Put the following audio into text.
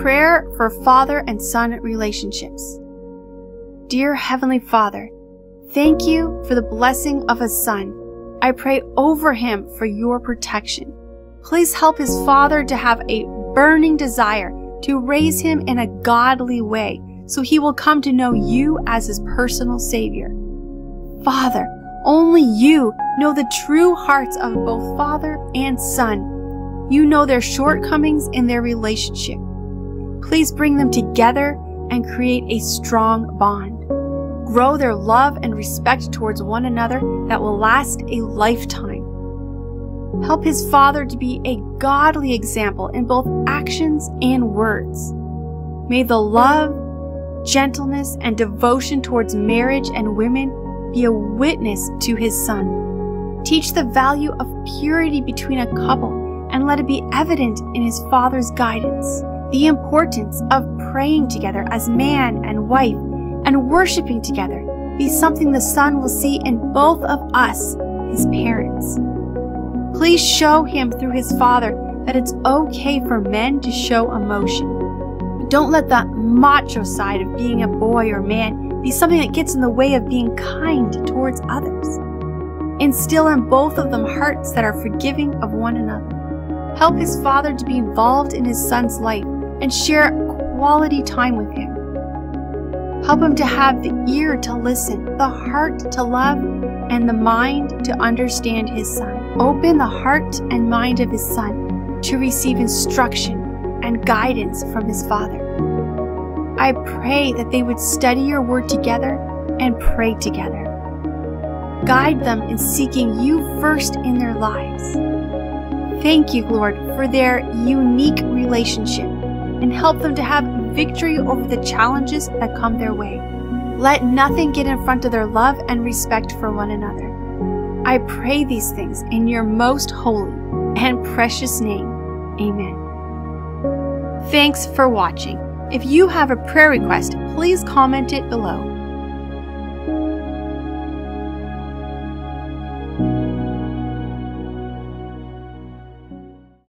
Prayer for Father and Son Relationships. Dear Heavenly Father, thank you for the blessing of a son. I pray over him for your protection. Please help his father to have a burning desire to raise him in a godly way so he will come to know you as his personal Savior. Father, only you know the true hearts of both father and son. You know their shortcomings in their relationship. Please bring them together and create a strong bond. Grow their love and respect towards one another that will last a lifetime. Help his father to be a godly example in both actions and words. May the love, gentleness, and devotion towards marriage and women be a witness to his son. Teach the value of purity between a couple and let it be evident in his father's guidance. The importance of praying together as man and wife and worshiping together be something the son will see in both of us, his parents. Please show him through his father that it's okay for men to show emotion. Don't let the macho side of being a boy or man be something that gets in the way of being kind towards others. Instill in both of them hearts that are forgiving of one another. Help his father to be involved in his son's life and share quality time with him. Help him to have the ear to listen, the heart to love, and the mind to understand his son. Open the heart and mind of his son to receive instruction and guidance from his father. I pray that they would study your word together and pray together. Guide them in seeking you first in their lives. Thank you, Lord, for their unique relationship, and help them to have victory over the challenges that come their way. Let nothing get in front of their love and respect for one another. I pray these things in your most holy and precious name. Amen. Thanks for watching. If you have a prayer request, please comment it below.